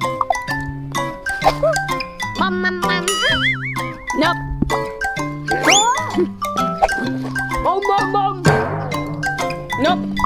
Nope. Nope. Nope. Nope.